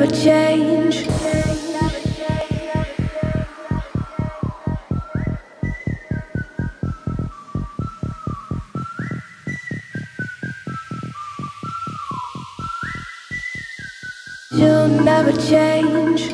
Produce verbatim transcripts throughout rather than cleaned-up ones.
never change. You'll never change.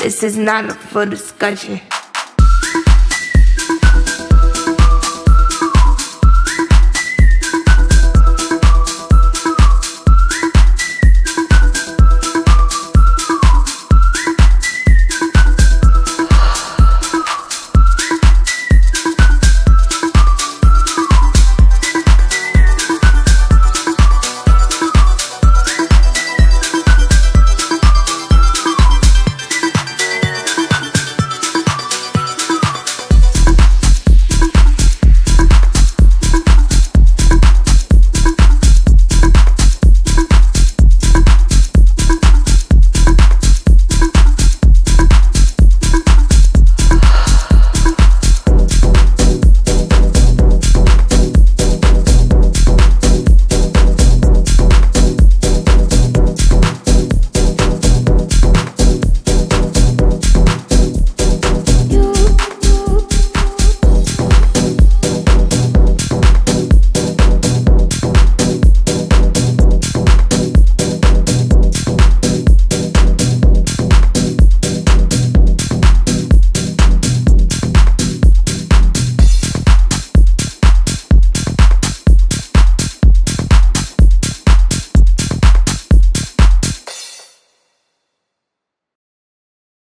This is not up for discussion.